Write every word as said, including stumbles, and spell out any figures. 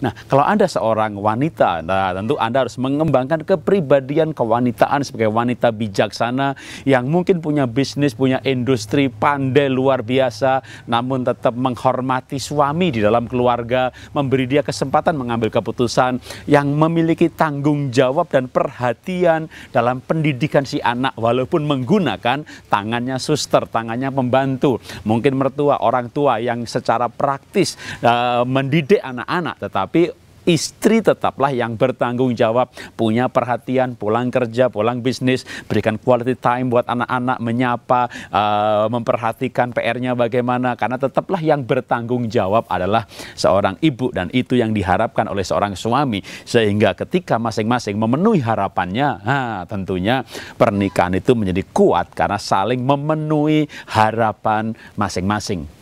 Nah, kalau Anda seorang wanita, nah tentu Anda harus mengembangkan kepribadian kewanitaan sebagai wanita bijaksana yang mungkin punya bisnis, punya industri, pandai luar biasa, namun tetap menghormati suami di dalam keluarga, memberi dia kesempatan mengambil keputusan, yang memiliki tanggung jawab dan perhatian dalam pendidikan si anak, walaupun menggunakan tangannya suster, tangannya pembantu, mungkin mertua, orang tua yang secara praktis uh, mendidik anak-anak, tetapi tapi istri tetaplah yang bertanggung jawab, punya perhatian, pulang kerja, pulang bisnis, berikan quality time buat anak-anak, menyapa, uh, memperhatikan P R-nya bagaimana, karena tetaplah yang bertanggung jawab adalah seorang ibu, dan itu yang diharapkan oleh seorang suami, sehingga ketika masing-masing memenuhi harapannya, nah, tentunya pernikahan itu menjadi kuat karena saling memenuhi harapan masing-masing.